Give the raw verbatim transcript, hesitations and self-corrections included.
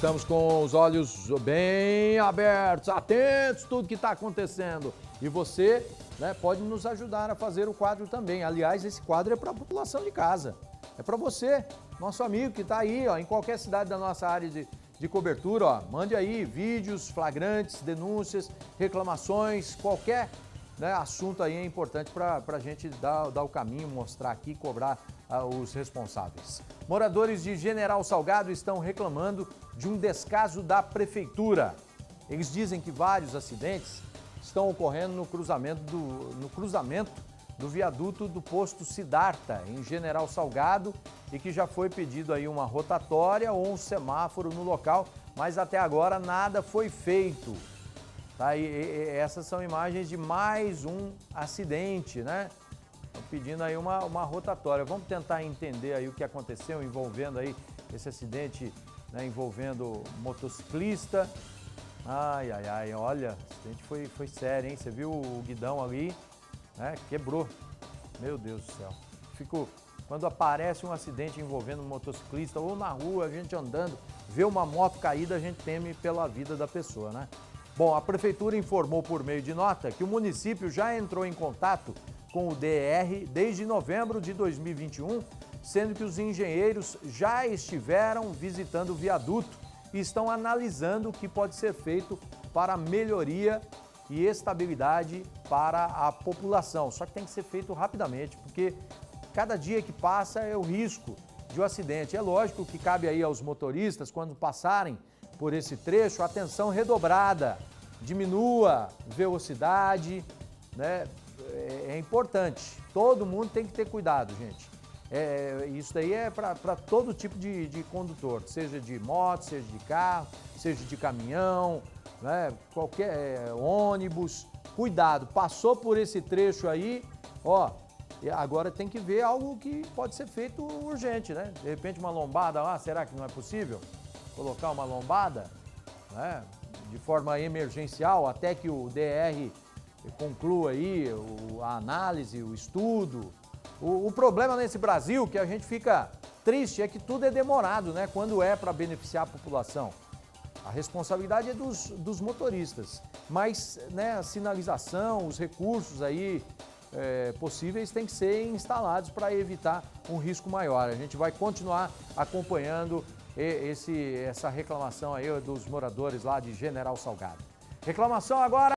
Estamos com os olhos bem abertos, atentos, tudo que está acontecendo. E você, né, pode nos ajudar a fazer o quadro também. Aliás, esse quadro é para a população de casa. É para você, nosso amigo que está aí, ó, em qualquer cidade da nossa área de, de cobertura. Ó, mande aí vídeos, flagrantes, denúncias, reclamações, qualquer, né, assunto aí é importante para a gente dar, dar o caminho, mostrar aqui, cobrar ah, os responsáveis. Moradores de General Salgado estão reclamando de um descaso da prefeitura. Eles dizem que vários acidentes estão ocorrendo no cruzamento do, no cruzamento do viaduto do posto Sidarta, em General Salgado, e que já foi pedido aí uma rotatória ou um semáforo no local, mas até agora nada foi feito. Tá, e, e, essas são imagens de mais um acidente, né? Estão pedindo aí uma, uma rotatória. Vamos tentar entender aí o que aconteceu envolvendo aí esse acidente, né, envolvendo motociclista. Ai, ai, ai, olha, o acidente foi, foi sério, hein? Você viu o guidão ali, né? Quebrou. Meu Deus do céu. Fico, quando aparece um acidente envolvendo um motociclista ou na rua, a gente andando, vê uma moto caída, a gente teme pela vida da pessoa, né? Bom, a prefeitura informou por meio de nota que o município já entrou em contato com o D E R desde novembro de dois mil e vinte e um, sendo que os engenheiros já estiveram visitando o viaduto e estão analisando o que pode ser feito para melhoria e estabilidade para a população. Só que tem que ser feito rapidamente, porque cada dia que passa é o risco de um acidente. É lógico que cabe aí aos motoristas, quando passarem por esse trecho, atenção redobrada, diminua velocidade, né? É importante, todo mundo tem que ter cuidado, gente. É, isso daí é para todo tipo de, de condutor, seja de moto, seja de carro, seja de caminhão, né? Qualquer é, ônibus, cuidado. Passou por esse trecho aí, ó, agora tem que ver algo que pode ser feito urgente, né? De repente uma lombada lá, será que não é possível? Colocar uma lombada, né, de forma emergencial até que o D E R conclua aí o, a análise, o estudo. O, o problema nesse Brasil, que a gente fica triste, é que tudo é demorado, né, quando é para beneficiar a população. A responsabilidade é dos, dos motoristas, mas, né, a sinalização, os recursos aí É, possíveis têm que ser instalados para evitar um risco maior. A gente vai continuar acompanhando esse, essa reclamação aí dos moradores lá de General Salgado. Reclamação agora.